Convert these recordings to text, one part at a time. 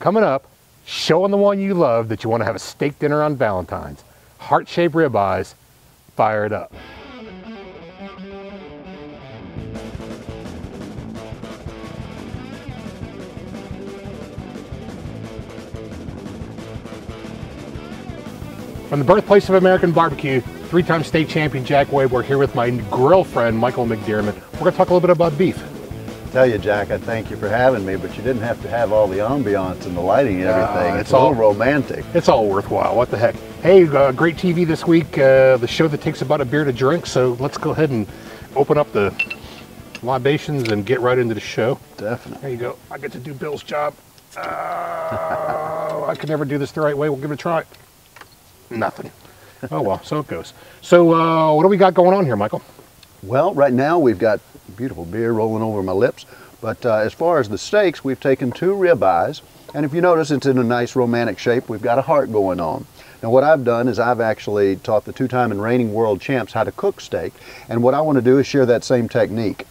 Coming up, showing the one you love that you want to have a steak dinner on Valentine's. Heart-shaped ribeyes, fired up. From the birthplace of American barbecue, three-time state champion Jack Waiboer here with my grill friend Michael McDermott. We're going to talk a little bit about beef. Tell you, Jack, I thank you for having me, but you didn't have to have all the ambiance and the lighting and everything. It's all romantic. It's all worthwhile. What the heck? Hey, great TV this week, the show that takes about a beer to drink, so let's go ahead and open up the libations and get right into the show. Definitely. There you go. I get to do Bill's job. I can never do this the right way. We'll give it a try. Nothing. Oh, well, so it goes. So what do we got going on here, Michael? Well, right now we've got beautiful beer rolling over my lips, but as far as the steaks, we've taken two ribeyes, and if you notice, it's in a nice romantic shape. We've got a heart going on. Now what I've done is I've actually taught the two-time and reigning world champs how to cook steak, and what I want to do is share that same technique.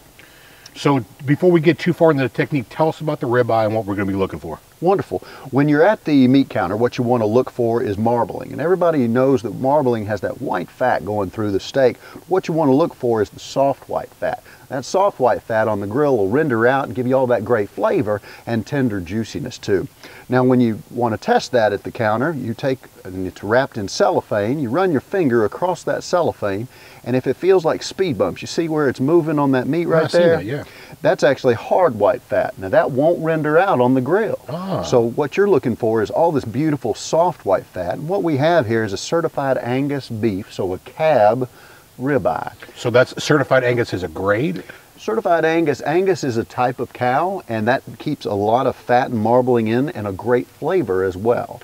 So before we get too far into the technique, tell us about the ribeye and what we're going to be looking for. Wonderful. When you're at the meat counter, what you want to look for is marbling. And everybody knows that marbling has that white fat going through the steak. What you want to look for is the soft white fat. That soft white fat on the grill will render out and give you all that great flavor and tender juiciness too. Now when you want to test that at the counter, you take, and it's wrapped in cellophane, you run your finger across that cellophane, and if it feels like speed bumps, you see where it's moving on that meat right there? I see that, yeah. That's actually hard white fat. Now that won't render out on the grill. Ah. So what you're looking for is all this beautiful soft white fat, and what we have here is a certified Angus beef, so a cab ribeye. So that's certified Angus is a grade? Certified Angus. Angus is a type of cow, and that keeps a lot of fat and marbling in and a great flavor as well.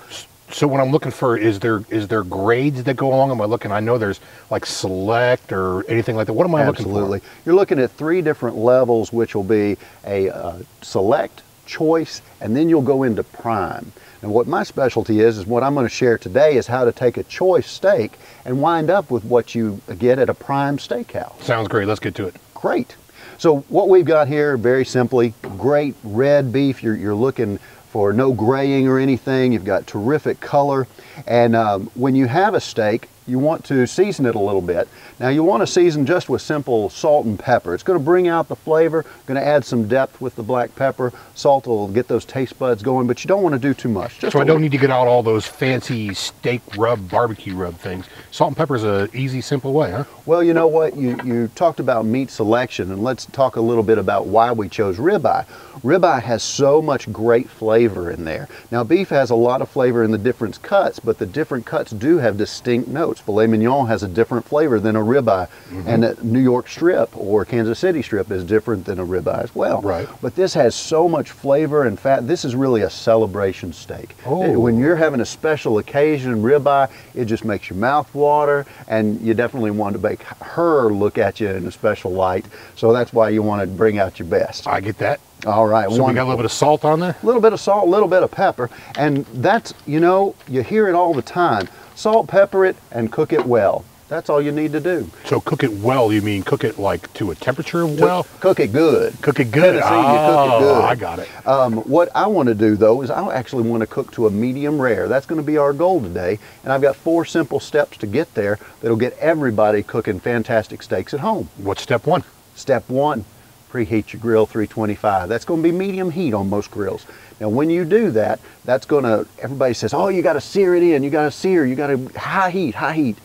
So what I'm looking for is there grades that go along? Am I looking? I know there's like select or anything like that. What am I looking for? You're looking at three different levels, which will be a select, choice, and then you'll go into prime. And what my specialty is what I'm going to share today is how to take a choice steak and wind up with what you get at a prime steakhouse. Sounds great. Let's get to it. Great. So what we've got here, very simply, great red beef. You're looking for no graying or anything. You've got terrific color. And when you have a steak, you want to season it a little bit. Now you want to season just with simple salt and pepper. It's going to bring out the flavor, going to add some depth with the black pepper. Salt will get those taste buds going, but you don't want to do too much. Just so I don't need to get out all those fancy steak rub, barbecue rub things. Salt and pepper is an easy, simple way, huh? Well, you know what? You talked about meat selection, and let's talk a little bit about why we chose ribeye. Ribeye has so much great flavor in there. Now beef has a lot of flavor in the different cuts, but the different cuts do have distinct notes. Filet mignon has a different flavor than a ribeye, and a New York strip or Kansas City strip is different than a ribeye as well. Right. But this has so much flavor and fat. This is really a celebration steak. Oh. When you're having a special occasion, ribeye, it just makes your mouth water, and you definitely want to make her look at you in a special light. So that's why you want to bring out your best. I get that. All right. So wonderful. We got a little bit of salt on there? A little bit of salt, a little bit of pepper, and that's, you know, you hear it all the time. Salt, pepper it, and cook it well. That's all you need to do. So cook it well, you mean cook it like to a temperature of well? Cook it good. Cook it good. Tennessee, oh, you cook it good. I got it. What I want to do though is I actually want to cook to a medium rare. That's going to be our goal today. And I've got four simple steps to get there that'll get everybody cooking fantastic steaks at home. What's step one? Step one, preheat your grill 325. That's going to be medium heat on most grills. Now when you do that, that's gonna, everybody says, oh, you gotta sear it in, you gotta sear, you gotta high heat, high heat.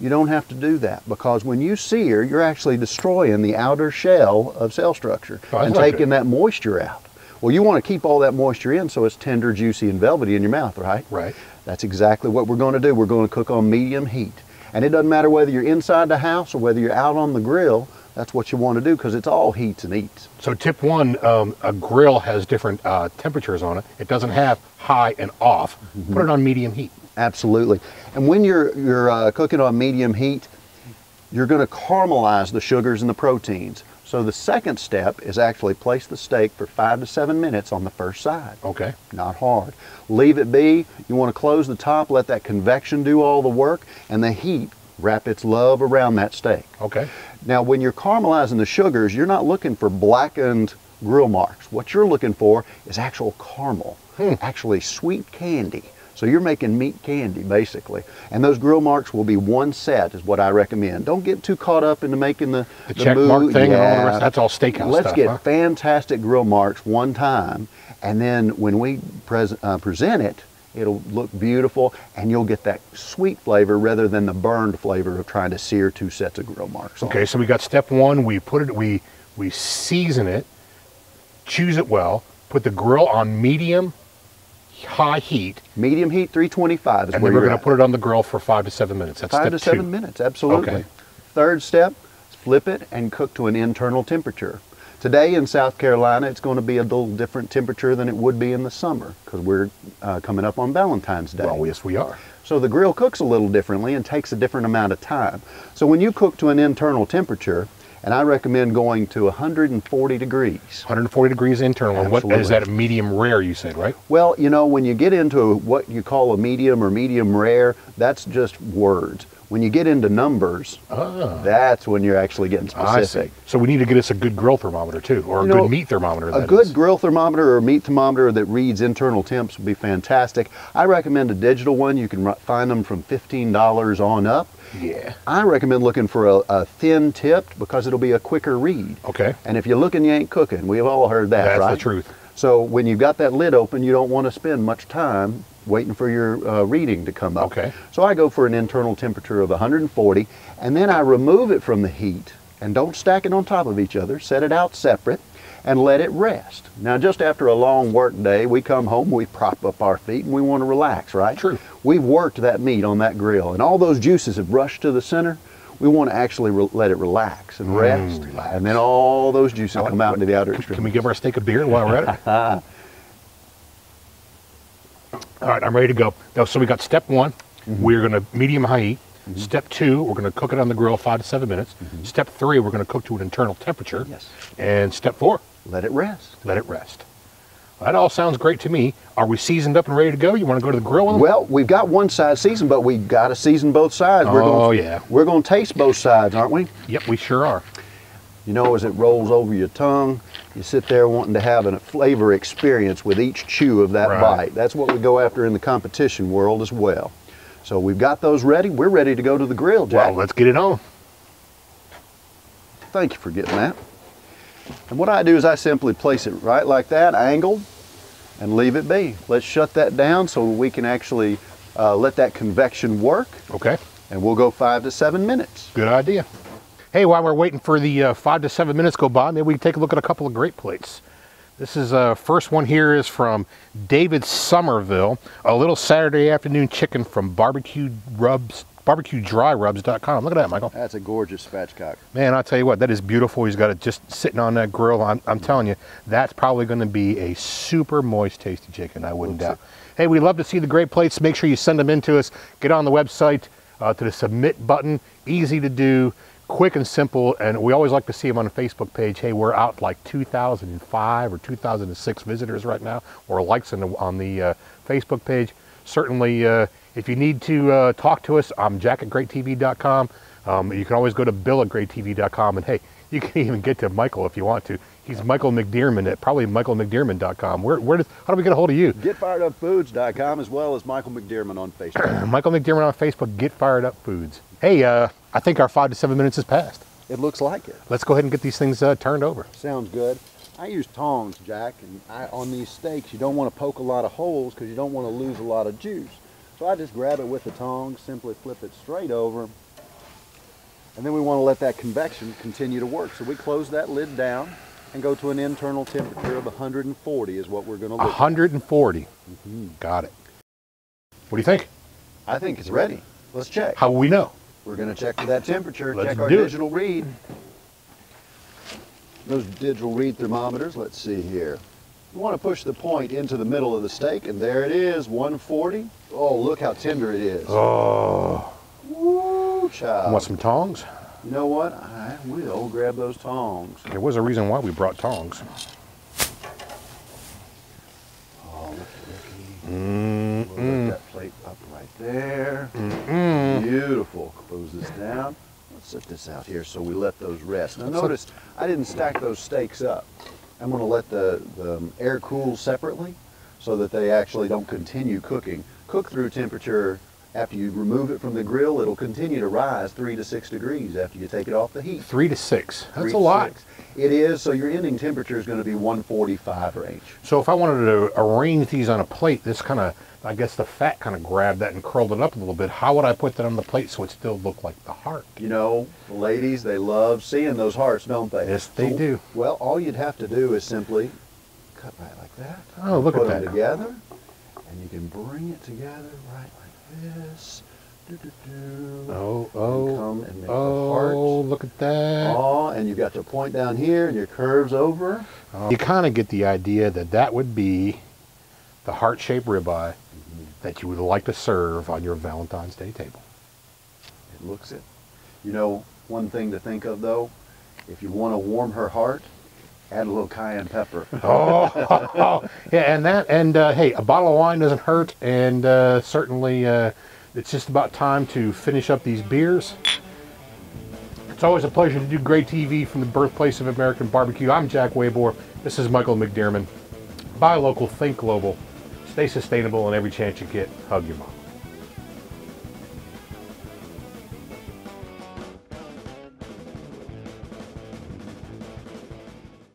You don't have to do that, because when you sear, you're actually destroying the outer shell of cell structure and taking that moisture out. Well, you wanna keep all that moisture in so it's tender, juicy, and velvety in your mouth, right? Right. That's exactly what we're gonna do. We're gonna cook on medium heat. And it doesn't matter whether you're inside the house or whether you're out on the grill, that's what you want to do, because it's all heats and eats. So tip one, a grill has different temperatures on it. It doesn't have high and off. Mm-hmm. Put it on medium heat. Absolutely. And when you're cooking on medium heat, you're going to caramelize the sugars and the proteins. So the second step is actually place the steak for 5 to 7 minutes on the first side. Okay. Not hard. Leave it be. You want to close the top, let that convection do all the work, and the heat wrap its love around that steak. Okay. Now, when you're caramelizing the sugars, you're not looking for blackened grill marks. What you're looking for is actual caramel. actually sweet candy. So you're making meat candy, basically. And those grill marks will be one set is what I recommend. Don't get too caught up into making the check mood. Mark thing and all the rest. That's all steakhouse Let's stuff, get huh? fantastic grill marks one time, and then when we present it, it'll look beautiful, and you'll get that sweet flavor rather than the burned flavor of trying to sear two sets of grill marks. Okay, so we got step one. We put it, we season it, choose it well, put the grill on medium high heat. Medium heat, 325 is where we're going to put it on the grill for 5 to 7 minutes. That's step two. 5 to 7 minutes, absolutely. Okay. Third step, flip it and cook to an internal temperature. Today in South Carolina, it's going to be a little different temperature than it would be in the summer because we're coming up on Valentine's Day. Well, yes, we are. So the grill cooks a little differently and takes a different amount of time. So when you cook to an internal temperature, and I recommend going to 140 degrees. 140 degrees internal. Absolutely. What is that, a medium rare you said, right? Well, you know, when you get into what you call a medium or medium rare, that's just words. When you get into numbers, that's when you're actually getting specific. I see. So we need to get us a good grill thermometer too, or a good meat thermometer. A good grill thermometer or meat thermometer that reads internal temps would be fantastic. I recommend a digital one. You can find them from $15 on up. Yeah. I recommend looking for a thin tipped because it'll be a quicker read. Okay. And if you're looking, you ain't cooking. We've all heard that, right? That's the truth. So when you've got that lid open, you don't want to spend much time waiting for your reading to come up. Okay. So I go for an internal temperature of 140, and then I remove it from the heat, and don't stack it on top of each other. Set it out separate and let it rest. Now, just after a long work day, we come home, we prop up our feet, and we want to relax, right? True. We've worked that meat on that grill, and all those juices have rushed to the center. We want to actually let it relax and rest, and then all those juices come out into the outer extremities. Can we give our steak a beer while we're at it? All right, I'm ready to go. Now, so we got step one. We're going to medium high heat. Step two, we're going to cook it on the grill 5 to 7 minutes. Step three, we're going to cook to an internal temperature. Yes. And step four, let it rest. Let it rest. That all sounds great to me. Are we seasoned up and ready to go? You want to go to the grill? Well, we've got one side seasoned, but we've got to season both sides. We're going to taste both sides, aren't we? Yep, we sure are. You know, as it rolls over your tongue, you sit there wanting to have a flavor experience with each chew of that bite. That's what we go after in the competition world as well. So we've got those ready. We're ready to go to the grill, Jack. Well, let's get it on. Thank you for getting that. And what I do is I simply place it right like that, angled, and leave it be. Let's shut that down so we can actually let that convection work. Okay. And we'll go 5 to 7 minutes. Good idea. Hey, while we're waiting for the 5 to 7 minutes go by, maybe we can take a look at a couple of great plates. This is, first one here is from David Somerville, a little Saturday afternoon chicken from barbecuedryrubs.com. Look at that, Michael. That's a gorgeous spatchcock. Man, I'll tell you what, that is beautiful. He's got it just sitting on that grill. I'm telling you, that's probably gonna be a super moist, tasty chicken, I wouldn't doubt. Hey, we love to see the great plates. Make sure you send them in to us. Get on the website to the submit button, easy to do. Quick and simple, and we always like to see them on the Facebook page. Hey, we're out like 2005 or 2006 visitors right now, or likes on the Facebook page. Certainly, if you need to talk to us, I'm Jack at GreatTV.com. You can always go to Bill at GreatTV.com, and hey, you can even get to Michael if you want to. He's Michael McDermott at probably MichaelMcDermott.com. How do we get a hold of you? GetFiredUpFoods.com as well as Michael McDermott on Facebook. Michael McDermott on Facebook, Get Fired Up Foods. Hey, I think our 5 to 7 minutes has passed. It looks like it. Let's go ahead and get these things turned over. Sounds good. I use tongs, Jack, and on these steaks, you don't want to poke a lot of holes because you don't want to lose a lot of juice. So I just grab it with the tongs, simply flip it straight over, and then we want to let that convection continue to work. So we close that lid down and go to an internal temperature of 140 is what we're going to look at. 140. Got it. What do you think? I think it's ready. Let's check. How will we know? We're going to check for that temperature. Let's check our digital read. Those digital read thermometers, let's see here. You want to push the point into the middle of the steak, and there it is, 140. Oh, look how tender it is. Oh. Woo, child. You want some tongs? You know what? I will grab those tongs. There was a reason why we brought tongs. Oh, looky, looky. We'll lift that plate up right there. Beautiful. Close this down. Let's set this out here so we let those rest. Now notice I didn't stack those steaks up. I'm going to let the air cool separately. so that they actually don't continue cooking. Cook through temperature. After you remove it from the grill, it'll continue to rise 3 to 6 degrees after you take it off the heat. 3 to 6. That's a lot. It is. So your ending temperature is going to be 145 range. So if I wanted to arrange these on a plate, this kind of, I guess the fat kind of grabbed that and curled it up a little bit. How would I put that on the plate so it still looked like the heart? You know, ladies, they love seeing those hearts, don't they? Yes, they do. Well, all you'd have to do is simply cut right like that. Oh, look at that. Put them together, and you can bring it together right like this. Oh, look at that. Oh, and you've got your point down here, and your curves over. Oh. You kind of get the idea that that would be the heart-shaped ribeye that you would like to serve on your Valentine's Day table. It looks it. You know, one thing to think of, though, if you want to warm her heart, add a little cayenne pepper. Oh, yeah, and that, and hey, a bottle of wine doesn't hurt, and certainly it's just about time to finish up these beers. It's always a pleasure to do Great TV from the birthplace of American barbecue. I'm Jack Waiboer. This is Michael McDermott. Buy local, think global. Stay sustainable, and every chance you get, hug your mom.